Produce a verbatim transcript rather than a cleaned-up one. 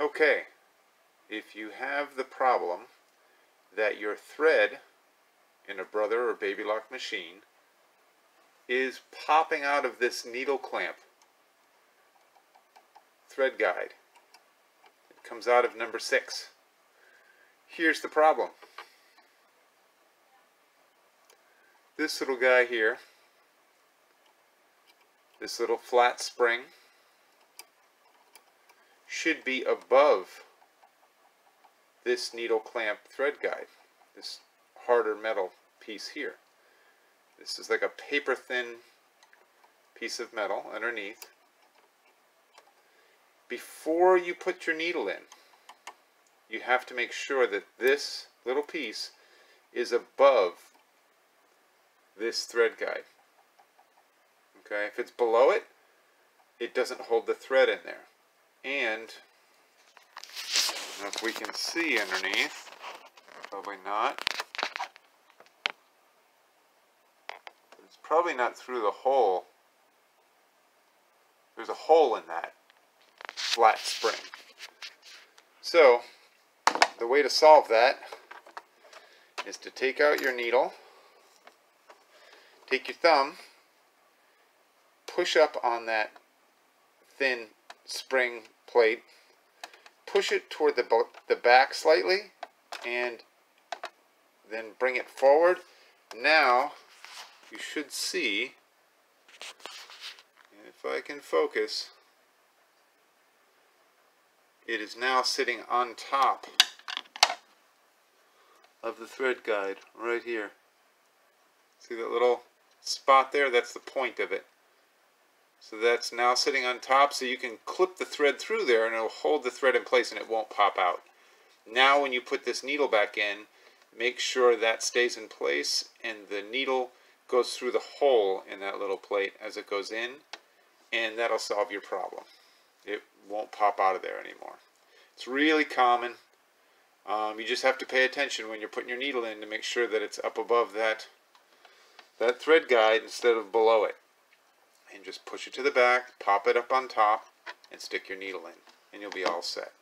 Okay, if you have the problem that your thread in a Brother or Baby Lock machine is popping out of this needle clamp thread guide, it comes out of number six. Here's the problem. This little guy here, this little flat spring, should be above this needle clamp thread guide, this harder metal piece here. This is like a paper thin piece of metal underneath. Before you put your needle in, you have to make sure that this little piece is above this thread guide. Okay, if it's below it, it doesn't hold the thread in there. And I don't know if we can see underneath, probably not. It's probably not through the hole. There's a hole in that flat spring. So the way to solve that is to take out your needle, take your thumb, push up on that thin spring plate, push it toward the, the back slightly, and then bring it forward. Now you should see, if I can focus, it is now sitting on top of the thread guide right here. See that little spot there? That's the point of it. So that's now sitting on top, so you can clip the thread through there and it'll hold the thread in place and it won't pop out. Now when you put this needle back in, make sure that stays in place and the needle goes through the hole in that little plate as it goes in, and that'll solve your problem. It won't pop out of there anymore. It's really common. Um, you just have to pay attention when you're putting your needle in to make sure that it's up above that, that thread guide instead of below it. And just push it to the back, pop it up on top, and stick your needle in, and you'll be all set.